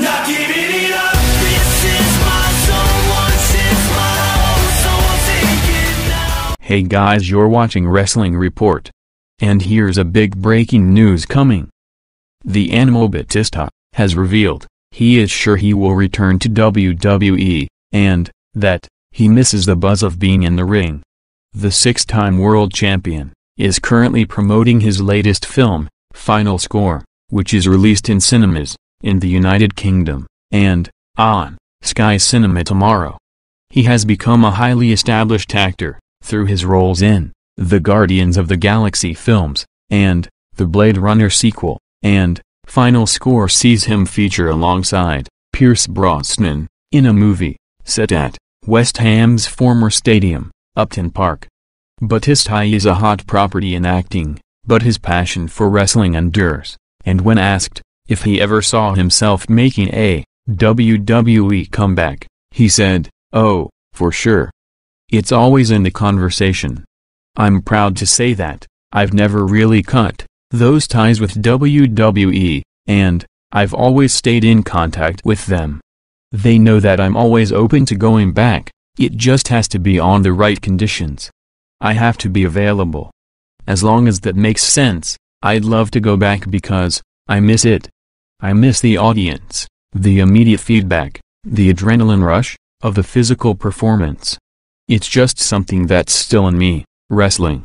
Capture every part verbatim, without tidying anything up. Not giving it up. This is my someone, since my own someone taking now. Hey guys, you're watching Wrestling Report. And here's a big breaking news coming. The Animal Batista has revealed he is sure he will return to W W E, and that he misses the buzz of being in the ring. The six-time world champion is currently promoting his latest film, Final Score, which is released in cinemas in the United Kingdom and on Sky Cinema tomorrow. He has become a highly established actor through his roles in the Guardians of the Galaxy films and the Blade Runner sequel, and Final Score sees him feature alongside Pierce Brosnan in a movie set at West Ham's former stadium, Upton Park. Batista is a hot property in acting, but his passion for wrestling endures, and when asked if he ever saw himself making a W W E comeback, he said, "Oh, for sure. It's always in the conversation. I'm proud to say that I've never really cut those ties with W W E, and I've always stayed in contact with them. They know that I'm always open to going back, it just has to be on the right conditions. I have to be available. As long as that makes sense, I'd love to go back because I miss it. I miss the audience, the immediate feedback, the adrenaline rush of the physical performance. It's just something that's still in me, wrestling."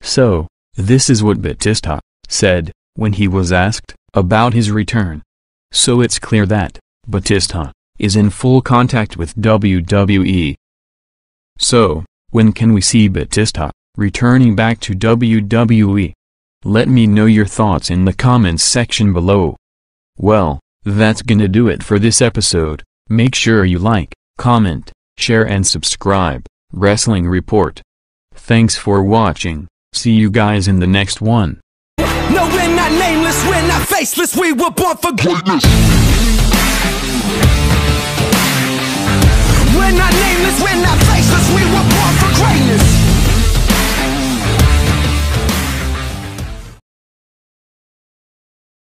So, this is what Batista said when he was asked about his return. So it's clear that Batista is in full contact with W W E. So, when can we see Batista returning back to W W E? Let me know your thoughts in the comments section below. Well, that's gonna do it for this episode. Make sure you like, comment, share and subscribe. Wrestling Report. Thanks for watching. See you guys in the next one. No, we're not nameless, we're not faceless, we were born for greatness. We're not nameless, we're not faceless, we